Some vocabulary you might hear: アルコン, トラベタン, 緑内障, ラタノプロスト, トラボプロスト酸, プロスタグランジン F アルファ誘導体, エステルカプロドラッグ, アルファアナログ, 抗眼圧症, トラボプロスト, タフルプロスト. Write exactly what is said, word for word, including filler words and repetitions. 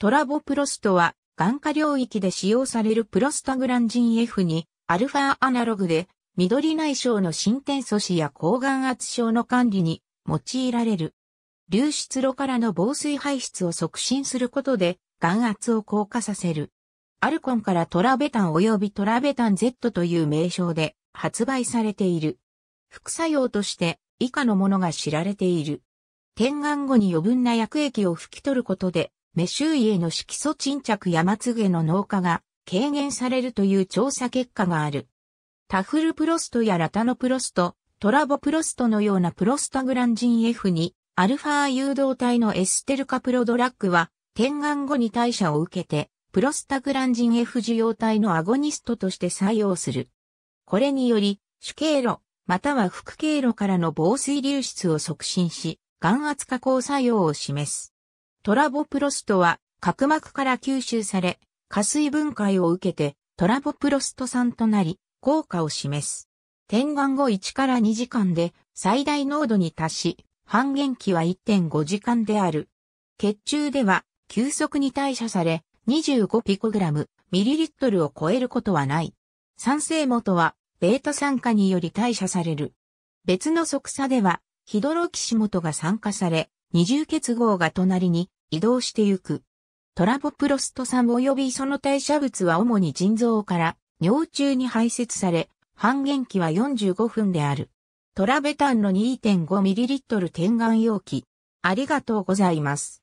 トラボプロストは、眼下領域で使用されるプロスタグランジン エフ に、アルファアナログで、緑内障の進展阻止や抗眼圧症の管理に用いられる。流出路からの防水排出を促進することで、眼圧を降下させる。アルコンからトラベタン及びトラベタン ゼット という名称で発売されている。副作用として以下のものが知られている。点眼後に余分な薬液を拭き取ることで、目周囲への色素沈着やまつげの老化が軽減されるという調査結果がある。タフルプロストやラタノプロスト、トラボプロストのようなプロスタグランジン エフ に、アルファ誘導体のエステルカプロドラッグは、点眼後に代謝を受けて、プロスタグランジン エフ 受容体のアゴニストとして作用する。これにより、主経路、または副経路からの防水流出を促進し、眼圧下降作用を示す。トラボプロストは、角膜から吸収され、下水分解を受けて、トラボプロスト酸となり、効果を示す。点眼後いちからにじかんで、最大濃度に達し、半減期は いってんごじかんである。血中では、急速に代謝され、にじゅうごピコグラム、ミリリットルを超えることはない。酸性元は、ベータ酸化により代謝される。別の側鎖では、ヒドロキシ元が酸化され、二重結合が隣に移動してゆく。トラボプロスト酸及びその代謝物は主に腎臓から尿中に排泄され、半減期はよんじゅうごふんである。トラベタンの にてんごミリリットル点眼容器。ありがとうございます。